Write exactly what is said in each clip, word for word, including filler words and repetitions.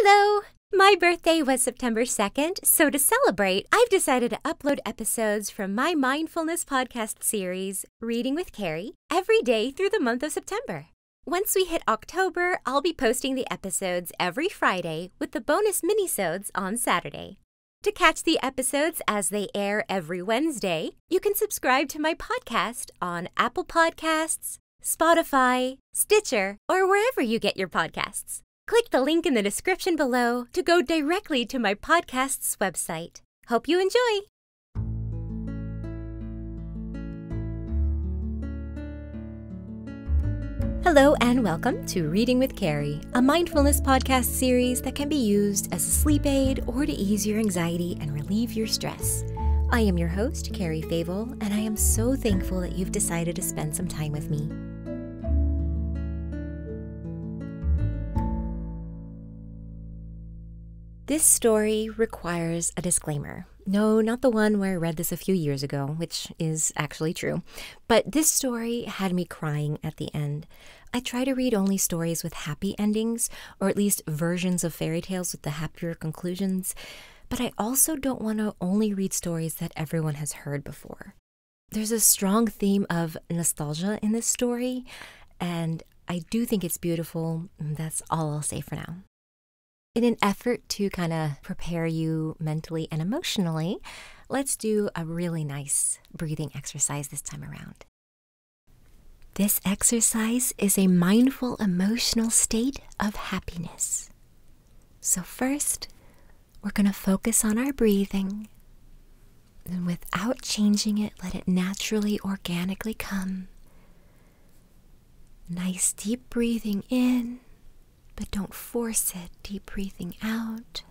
Hello! My birthday was September second, so to celebrate, I've decided to upload episodes from my mindfulness podcast series, Reading with Cari, every day through the month of September. Once we hit October, I'll be posting the episodes every Friday with the bonus minisodes on Saturday. To catch the episodes as they air every Wednesday, you can subscribe to my podcast on Apple Podcasts, Spotify, Stitcher, or wherever you get your podcasts. Click the link in the description below to go directly to my podcast's website. Hope you enjoy! Hello and welcome to Reading with Cari, a mindfulness podcast series that can be used as a sleep aid or to ease your anxiety and relieve your stress. I am your host, Cari Favel, and I am so thankful that you've decided to spend some time with me. This story requires a disclaimer. No, not the one where I read this a few years ago, which is actually true. But this story had me crying at the end. I try to read only stories with happy endings, or at least versions of fairy tales with the happier conclusions, but I also don't want to only read stories that everyone has heard before. There's a strong theme of nostalgia in this story, and I do think it's beautiful. That's all I'll say for now. In an effort to kind of prepare you mentally and emotionally, let's do a really nice breathing exercise this time around. This exercise is a mindful emotional state of happiness. So first, we're going to focus on our breathing, and without changing it, let it naturally, organically come. Nice deep breathing in. But don't force it, deep breathing out.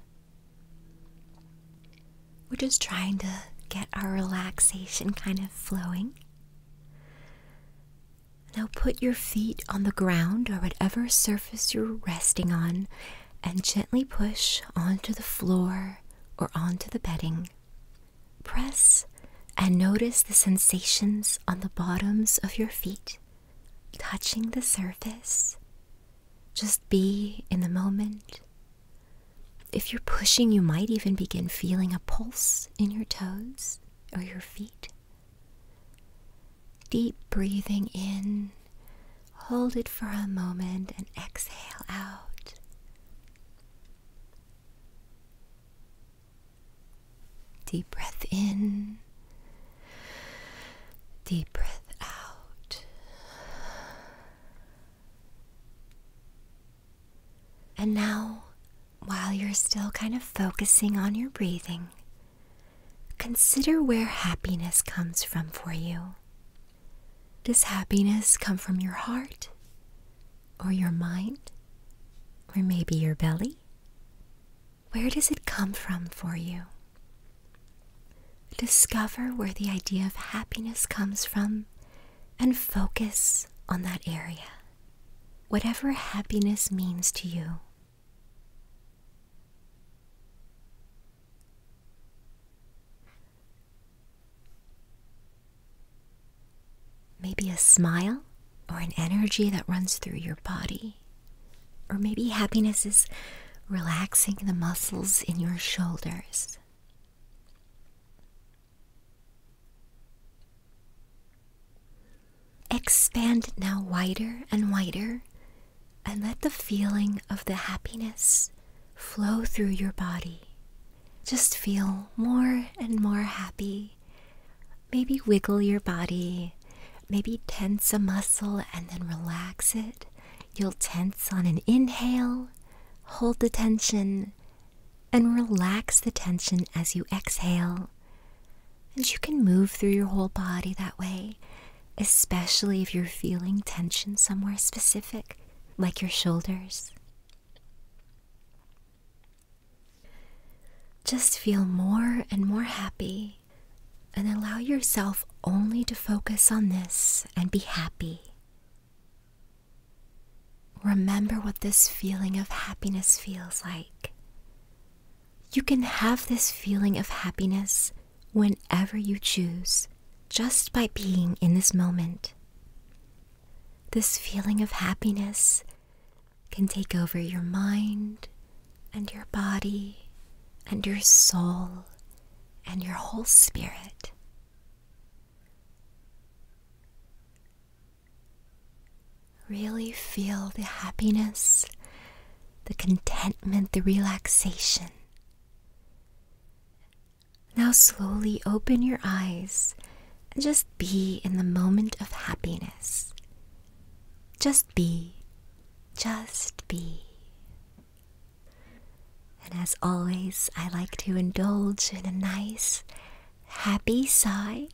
We're just trying to get our relaxation kind of flowing. Now put your feet on the ground or whatever surface you're resting on and gently push onto the floor or onto the bedding. Press and notice the sensations on the bottoms of your feet, touching the surface. Just be in the moment. If you're pushing, you might even begin feeling a pulse in your toes or your feet. Deep breathing in, hold it for a moment and exhale out. Deep breath in, deep breath out. And now, while you're still kind of focusing on your breathing, consider where happiness comes from for you. Does happiness come from your heart, or your mind, or maybe your belly? Where does it come from for you? Discover where the idea of happiness comes from and focus on that area. Whatever happiness means to you. Maybe a smile or an energy that runs through your body. Or maybe happiness is relaxing the muscles in your shoulders. Expand now wider and wider and let the feeling of the happiness flow through your body. Just feel more and more happy. Maybe wiggle your body. Maybe tense a muscle and then relax it. You'll tense on an inhale, hold the tension, and relax the tension as you exhale. And you can move through your whole body that way, especially if you're feeling tension somewhere specific, like your shoulders. Just feel more and more happy and allow yourself only to focus on this and be happy. Remember what this feeling of happiness feels like. You can have this feeling of happiness whenever you choose, just by being in this moment. This feeling of happiness can take over your mind and and your body and your soul and your whole spirit. Really feel the happiness, the contentment, the relaxation. Now slowly open your eyes and just be in the moment of happiness. Just be, just be. And as always, I like to indulge in a nice, happy sigh.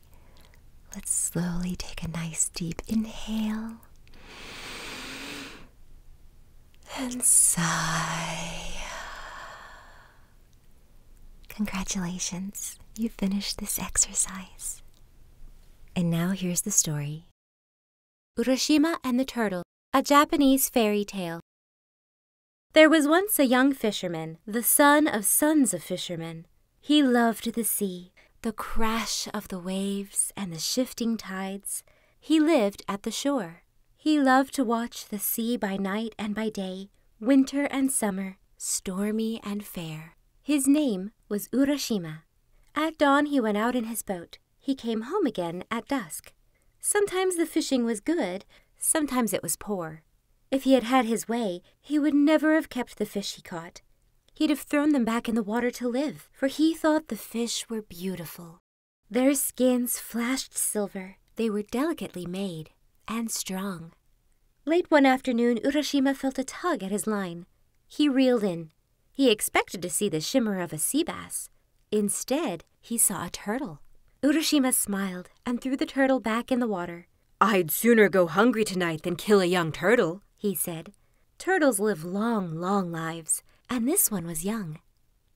Let's slowly take a nice deep inhale. And sigh. Congratulations, you finished this exercise. And now here's the story. Urashima and the Turtle, a Japanese fairy tale. There was once a young fisherman, the son of sons of fishermen. He loved the sea, the crash of the waves and the shifting tides. He lived at the shore. He loved to watch the sea by night and by day, winter and summer, stormy and fair. His name was Urashima. At dawn he went out in his boat. He came home again at dusk. Sometimes the fishing was good, sometimes it was poor. If he had had his way, he would never have kept the fish he caught. He'd have thrown them back in the water to live, for he thought the fish were beautiful. Their skins flashed silver. They were delicately made and strong. Late one afternoon, Urashima felt a tug at his line. He reeled in. He expected to see the shimmer of a sea bass. Instead, he saw a turtle. Urashima smiled and threw the turtle back in the water. "I'd sooner go hungry tonight than kill a young turtle," he said. Turtles live long, long lives, and this one was young.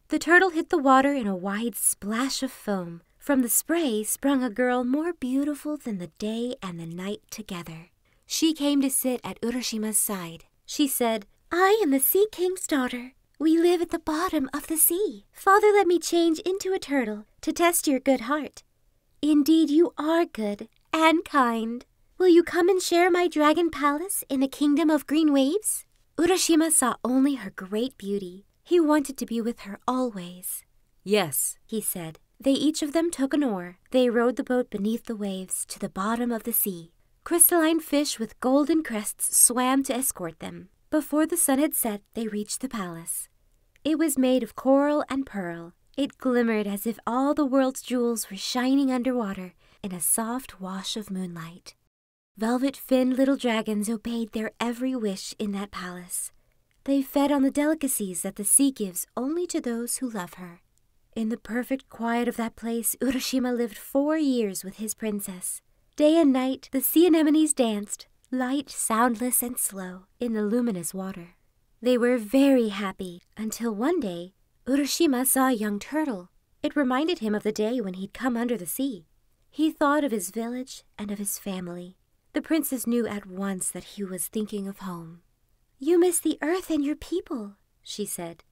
The turtle hit the water in a wide splash of foam. From the spray sprung a girl more beautiful than the day and the night together. She came to sit at Urashima's side. She said, "I am the Sea King's daughter. We live at the bottom of the sea. Father let me change into a turtle to test your good heart. Indeed, you are good and kind. Will you come and share my dragon palace in the kingdom of green waves?" Urashima saw only her great beauty. He wanted to be with her always. "Yes," he said. They each of them took an oar. They rowed the boat beneath the waves to the bottom of the sea. Crystalline fish with golden crests swam to escort them. Before the sun had set, they reached the palace. It was made of coral and pearl. It glimmered as if all the world's jewels were shining underwater in a soft wash of moonlight. Velvet-finned little dragons obeyed their every wish in that palace. They fed on the delicacies that the sea gives only to those who love her. In the perfect quiet of that place, Urashima lived four years with his princess. Day and night, the sea anemones danced, light, soundless, and slow, in the luminous water. They were very happy, until one day, Urashima saw a young turtle. It reminded him of the day when he'd come under the sea. He thought of his village and of his family. The princess knew at once that he was thinking of home. "You miss the earth and your people," she said.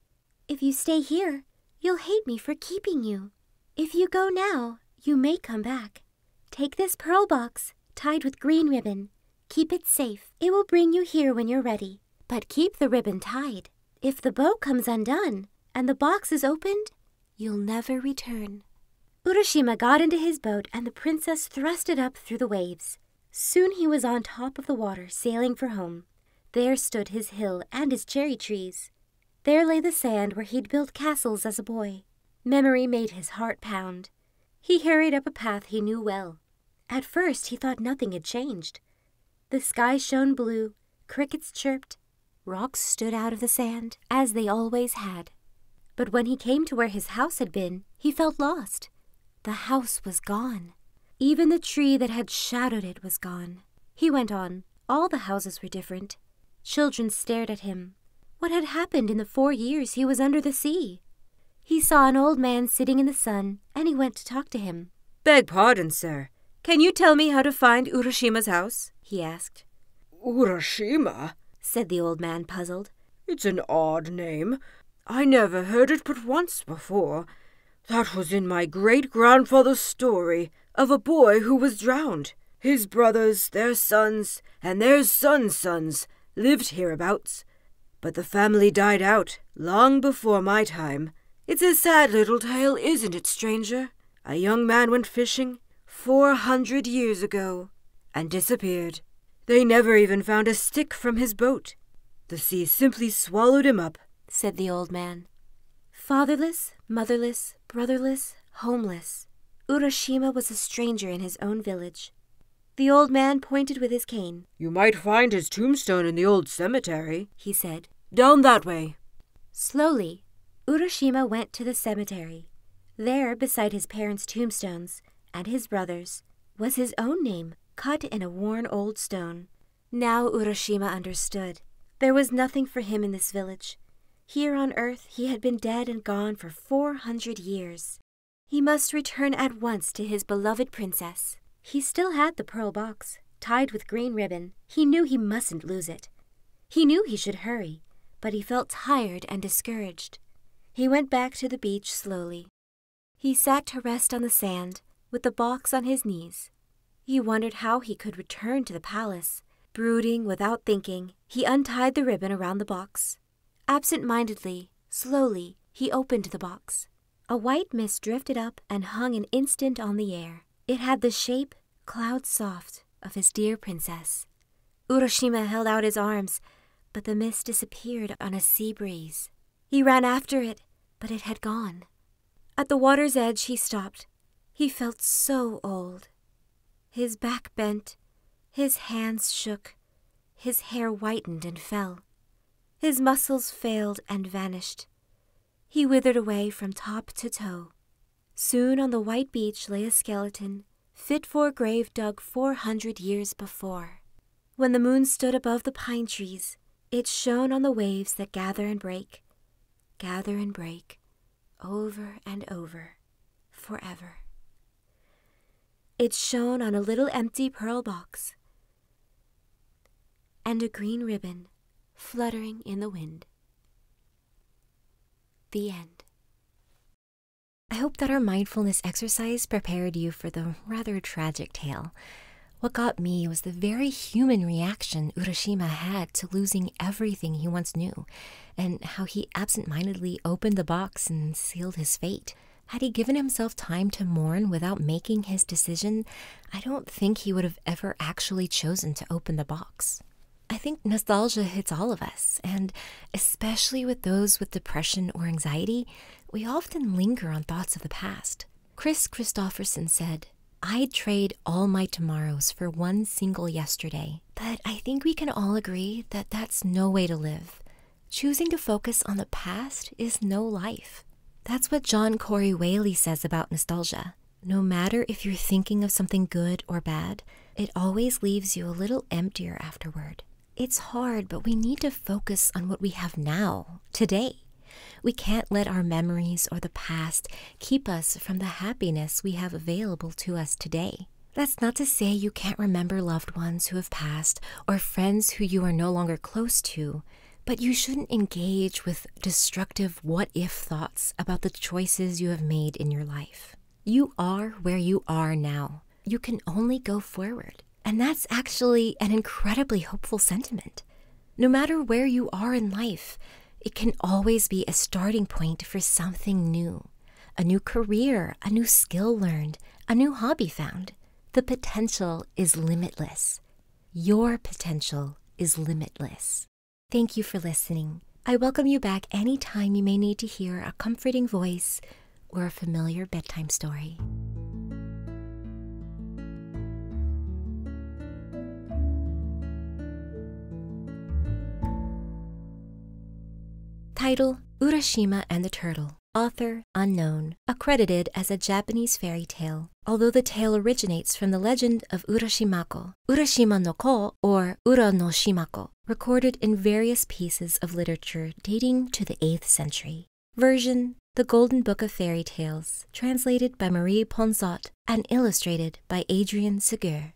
"If you stay here, you'll hate me for keeping you. If you go now, you may come back. Take this pearl box, tied with green ribbon. Keep it safe. It will bring you here when you're ready. But keep the ribbon tied. If the bow comes undone and the box is opened, you'll never return." Urashima got into his boat and the princess thrust it up through the waves. Soon he was on top of the water, sailing for home. There stood his hill and his cherry trees. There lay the sand where he'd built castles as a boy. Memory made his heart pound. He hurried up a path he knew well. At first, he thought nothing had changed. The sky shone blue, crickets chirped, rocks stood out of the sand, as they always had. But when he came to where his house had been, he felt lost. The house was gone. Even the tree that had shadowed it was gone. He went on. All the houses were different. Children stared at him. What had happened in the four years he was under the sea? He saw an old man sitting in the sun, and he went to talk to him. "Beg pardon, sir. Can you tell me how to find Urashima's house?" he asked. "Urashima?" said the old man, puzzled. "It's an odd name. I never heard it but once before. That was in my great-grandfather's story of a boy who was drowned. His brothers, their sons, and their sons' sons lived hereabouts. But the family died out long before my time. It's a sad little tale, isn't it, stranger? A young man went fishing four hundred years ago and disappeared. They never even found a stick from his boat. The sea simply swallowed him up, said the old man. Fatherless, motherless, brotherless, homeless, Urashima was a stranger in his own village. The old man pointed with his cane. You might find his tombstone in the old cemetery, he said. Down that way. Slowly, Urashima went to the cemetery. There, beside his parents' tombstones and his brother's, was his own name, cut in a worn old stone. Now Urashima understood. There was nothing for him in this village. Here on earth he had been dead and gone for four hundred years. He must return at once to his beloved princess. He still had the pearl box, tied with green ribbon. He knew he mustn't lose it. He knew he should hurry, but he felt tired and discouraged. He went back to the beach slowly. He sat to rest on the sand, with the box on his knees. He wondered how he could return to the palace. Brooding without thinking, he untied the ribbon around the box. Absent-mindedly, slowly, he opened the box. A white mist drifted up and hung an instant on the air. It had the shape, cloud soft, of his dear princess. Urashima held out his arms, but the mist disappeared on a sea breeze. He ran after it, but it had gone. At the water's edge, he stopped. He felt so old. His back bent, his hands shook, his hair whitened and fell. His muscles failed and vanished. He withered away from top to toe. Soon on the white beach lay a skeleton, fit for a grave dug four hundred years before. When the moon stood above the pine trees, it shone on the waves that gather and break, gather and break, over and over, forever. It shone on a little empty pearl box and a green ribbon fluttering in the wind. The end. I hope that our mindfulness exercise prepared you for the rather tragic tale. What got me was the very human reaction Urashima had to losing everything he once knew, and how he absent-mindedly opened the box and sealed his fate. Had he given himself time to mourn without making his decision, I don't think he would have ever actually chosen to open the box. I think nostalgia hits all of us, and especially with those with depression or anxiety, we often linger on thoughts of the past. Chris Christofferson said, "I'd trade all my tomorrows for one single yesterday." But I think we can all agree that that's no way to live. Choosing to focus on the past is no life. That's what John Corey Whaley says about nostalgia. No matter if you're thinking of something good or bad, it always leaves you a little emptier afterward. It's hard, but we need to focus on what we have now, today. We can't let our memories or the past keep us from the happiness we have available to us today. That's not to say you can't remember loved ones who have passed or friends who you are no longer close to, but you shouldn't engage with destructive what-if thoughts about the choices you have made in your life. You are where you are now. You can only go forward. And that's actually an incredibly hopeful sentiment. No matter where you are in life, it can always be a starting point for something new. A new career, a new skill learned, a new hobby found. The potential is limitless. Your potential is limitless. Thank you for listening. I welcome you back anytime you may need to hear a comforting voice or a familiar bedtime story. Title, Urashima and the Turtle. Author, unknown. Accredited as a Japanese fairy tale, although the tale originates from the legend of Urashimako, Urashima no ko, or Ura no shimako, recorded in various pieces of literature dating to the eighth century. Version, The Golden Book of Fairy Tales, translated by Marie Ponsot and illustrated by Adrienne Segur.